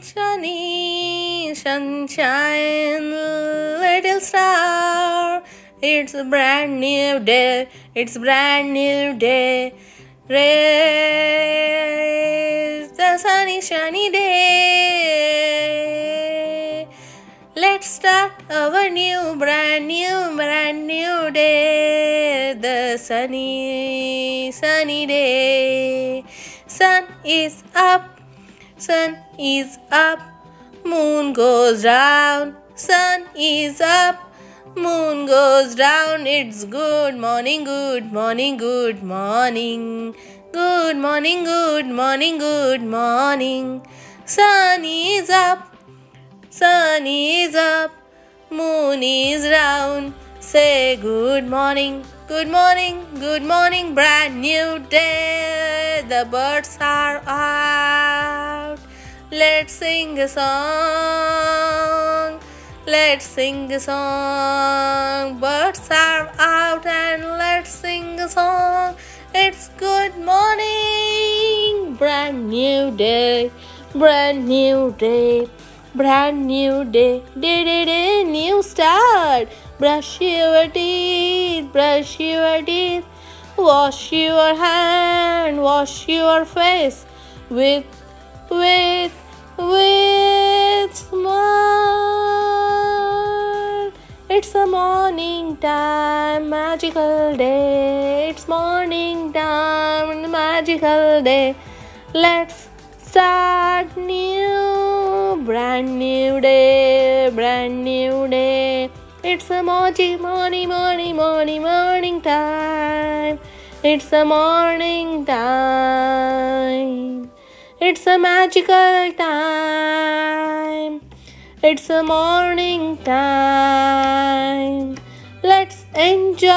Sunshine, sunshine, little star. It's a brand new day. It's a brand new day. Raise the sunny, shiny day. Let's start our new, brand new day. The sunny, sunny day. Sun is up. Sun is up, moon goes down. Sun is up, moon goes down. It's good morning, good morning, good morning. Good morning, good morning, good morning. Sun is up, sun is up, moon is down. Say good morning, good morning, good morning. Brand new day, the birds are up. Let's sing a song, let's sing a song. Birds are out and let's sing a song. It's good morning, brand new day, brand new day, brand new day. Day, day, day, new start. Brush your teeth, wash your hand, wash your face with smile. It's a morning time, magical day. It's morning time, magical day. Let's start new, brand new day, brand new day. It's a morning time. It's a morning time. It's a magical time. It's a morning time. Let's enjoy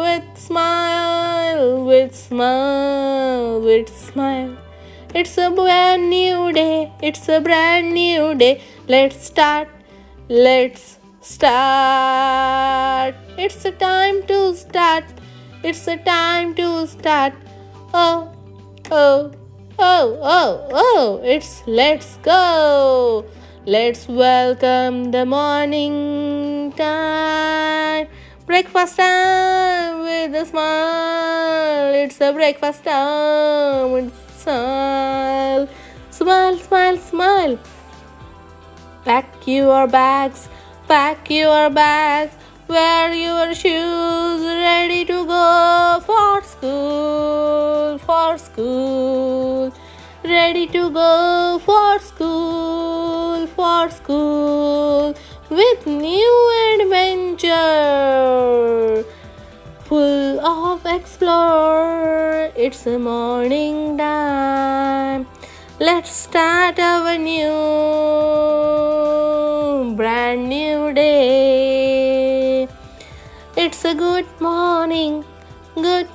with smile, with smile, with smile. It's a brand new day. It's a brand new day. Let's start. Let's start. It's a time to start. It's a time to start. Oh, oh. Oh, oh, oh, it's let's go. Let's welcome the morning time. Breakfast time with a smile. It's a breakfast time with a smile. Smile, smile, smile. Pack your bags, pack your bags. Wear your shoes, ready to go for school, for school. Ready to go for school, for school. With new adventure, full of explore. It's a morning time. Let's start our new, brand new day. It's a good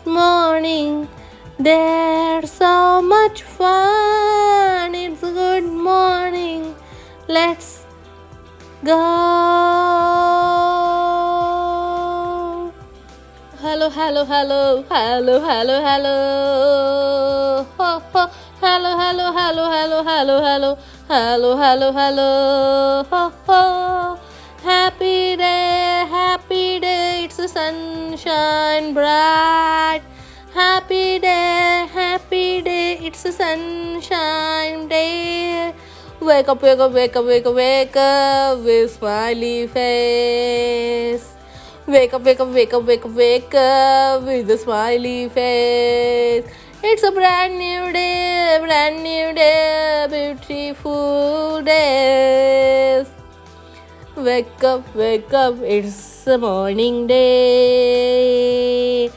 morning, there's so much fun. It's a good morning, let's go. Hello, hello, hello, hello, hello, hello. Ho, ho. Hello, hello, hello, hello, hello, hello, hello, hello, hello, ho, ho. Happy day, it's the sunshine bright. Happy day, it's the sunshine day. Wake up, wake up, wake up, wake up, wake up with smiley face. Wake up, wake up, wake up, wake up, wake up with a smiley face. It's a brand new day, beautiful day. Wake up, it's a morning day.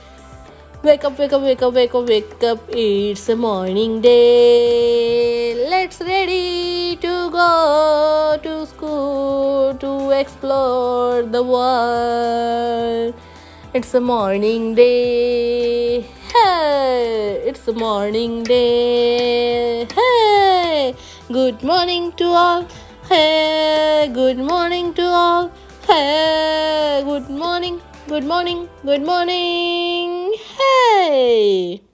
Wake up, wake up, wake up, wake up, wake up, it's a morning day. Let's ready to go to school to explore the world. It's a morning day. Hey, it's a morning day. Hey, good morning to all. Hey, good morning to all. Hey, good morning, good morning, good morning. Hey.